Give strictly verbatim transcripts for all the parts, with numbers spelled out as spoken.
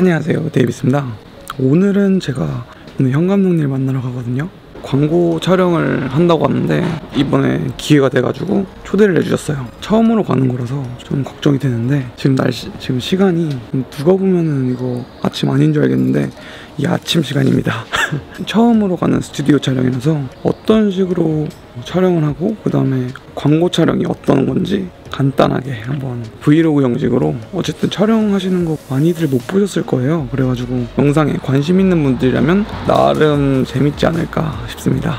안녕하세요, 데이비스입니다. 오늘은 제가 오늘 형 감독님 만나러 가거든요. 광고 촬영을 한다고 하는데 이번에 기회가 돼가지고 초대를 해주셨어요. 처음으로 가는 거라서 좀 걱정이 되는데 지금 날씨, 지금 시간이 누가 보면은 이거 아침 아닌 줄 알겠는데 이 아침 시간입니다. 처음으로 가는 스튜디오 촬영이라서 어떤 식으로 촬영을 하고 그 다음에 광고 촬영이 어떤 건지 간단하게 한번 브이로그 형식으로, 어쨌든 촬영하시는 거 많이들 못 보셨을 거예요. 그래가지고 영상에 관심 있는 분들이라면 나름 재밌지 않을까 싶습니다.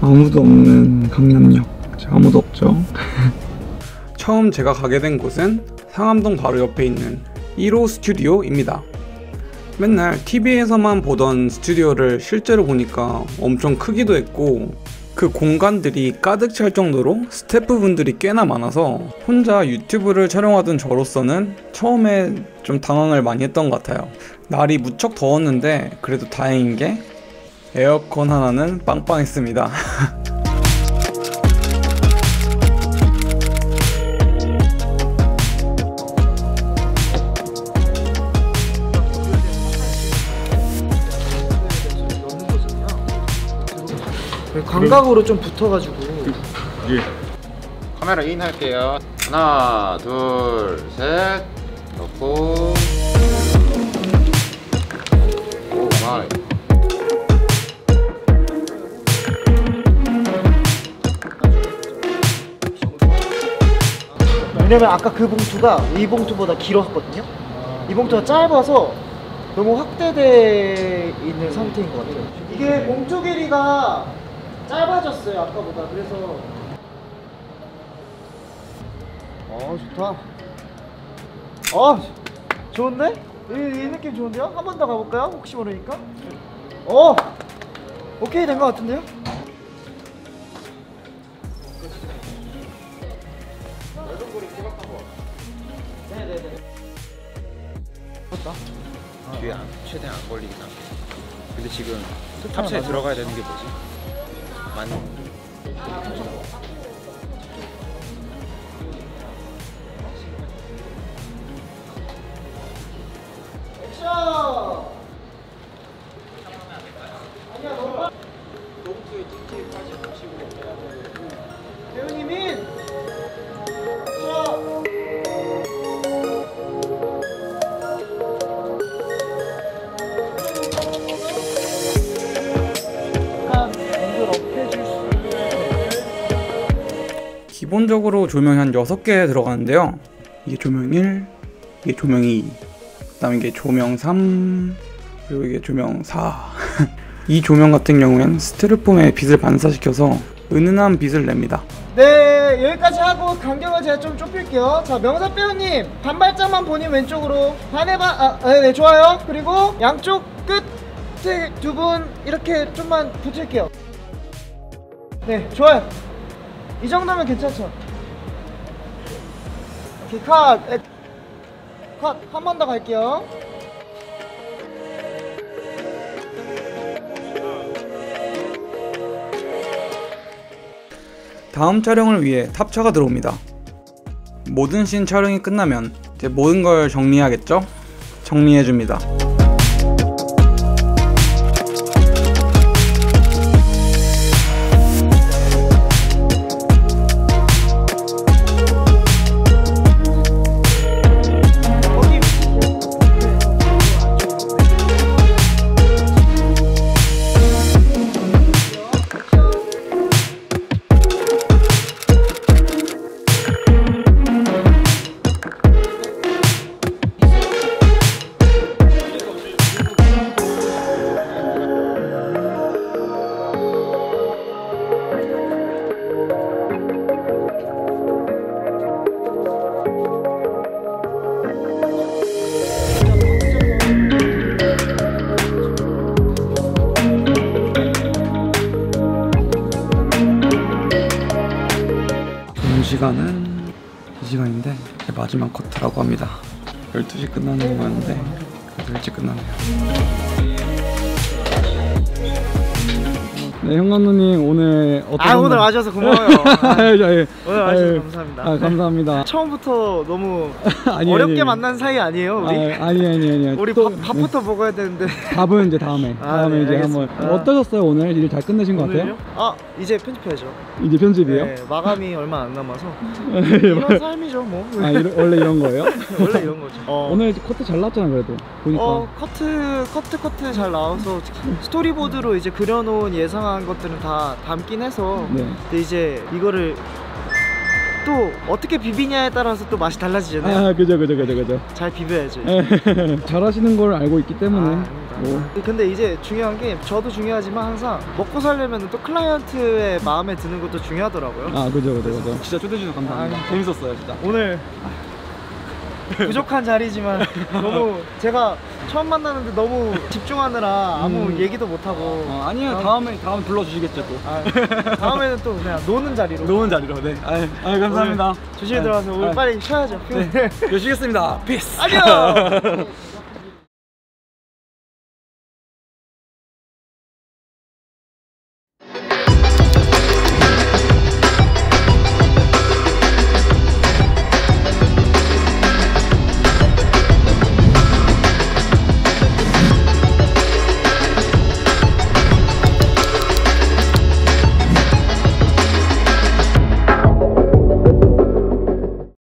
아무도 없는 강남역, 아무도 없죠. 처음 제가 가게 된 곳은 상암동 바로 옆에 있는 일 호 스튜디오입니다. 맨날 티비에서만 보던 스튜디오를 실제로 보니까 엄청 크기도 했고 그 공간들이 가득 찰 정도로 스태프분들이 꽤나 많아서 혼자 유튜브를 촬영하던 저로서는 처음에 좀 당황을 많이 했던 것 같아요. 날이 무척 더웠는데 그래도 다행인 게 에어컨 하나는 빵빵했습니다. 광각으로 좀 붙어가지고. 예. 카메라 인 할게요. 하나, 둘, 셋. 넣고. 오 마이. 왜냐면 아까 그 봉투가 이 봉투보다 길었거든요. 이 봉투가 짧아서 너무 확대돼 있는 상태인 것 같아요. 이게 봉투 길이가 짧아졌어요 아까보다. 그래서 어 좋다. 어 좋은데? 이, 이 느낌 좋은데요? 한 번 더 가볼까요? 혹시 모르니까? 어 오케이 된 것 같은데요? 네네네. 어, 뒤에 안, 최대한 안 걸리긴 하네. 근데 지금 탑재에 들어가야 되는 게 뭐지? 많이. 액션! 아니야, 너무 농구에 찜질까지 보시고 해야 되고. 대훈이 민! 액션! 기본적으로 조명이 한 여섯 개 들어가는데요. 이게 조명 일, 이게 조명 이, 그 다음에 이게 조명 삼, 그리고 이게 조명 사. 이 조명 같은 경우에는 스티로폼에 빛을 반사시켜서 은은한 빛을 냅니다. 네, 여기까지 하고 간격을 제가 좀 좁힐게요. 자, 명사 배우님 반발자만 본인 왼쪽으로 반해봐. 아, 네, 좋아요. 그리고 양쪽 끝에 두 분 이렇게 좀만 붙일게요. 네, 좋아요. 이 정도면 괜찮죠? 오케이, 컷! 컷! 한 번 더 갈게요. 다음 촬영을 위해 탑차가 들어옵니다. 모든 씬 촬영이 끝나면 이제 모든 걸 정리해야겠죠? 정리해줍니다. 시간은 두 시간인데 이제 마지막 커트라고 합니다. 열두 시 끝나는 거였는데 그래서 일찍 끝나네요. 네, 형광누님 오늘 어떤 아 오늘 와주셔서 고마워요. 아, 예. 오늘 와주셔서 감사합니다. 아, 감사합니다. 네. 처음부터 너무 아니, 어렵게 아니, 만난 사이 아니에요 우리? 아, 아니 아니 아니 우리 또, 밥, 밥부터 네. 먹어야 되는데 밥은 이제 다음에 아, 다음에 네, 이제 알겠습니다. 한번 어떠셨어요 오늘? 일 잘 끝내신 것 같아요? 아 이제 편집해야죠. 이제 편집이에요? 네, 마감이 얼마 안 남아서 이런 삶이죠 뭐. 아 이러, 원래 이런 거예요? 원래 이런 거죠. 어. 오늘 커트 잘 나왔잖아 그래도 보니까. 어 커트 커트 커트 잘 나와서 스토리보드로 이제 그려놓은 예상한 것들은 다 담긴 해서 네. 근데 이제 이거를 또 어떻게 비비냐에 따라서 또 맛이 달라지잖아요. 아 그죠 그죠 그죠 그죠. 잘 비벼야죠. 잘하시는 걸 알고 있기 때문에. 아, 뭐. 근데 이제 중요한 게 저도 중요하지만 항상 먹고 살려면 또 클라이언트의 마음에 드는 것도 중요하더라고요. 아 그죠 그죠 그죠. 진짜 초대해 주셔서 감사합니다. 아, 재밌었어요 진짜 오늘. 부족한 자리지만 너무 제가 처음 만나는데 너무 집중하느라 아무 음. 얘기도 못하고 어, 아니요 다음, 다음에 다음 불러주시겠죠 또 아, 다음에는 또 그냥 노는 자리로 노는 자리로 네 아유, 아유 감사합니다. 조심히 들어가서 오늘 아유. 빨리 쉬어야죠. 네. 네. 쉬겠습니다. 피스 안녕.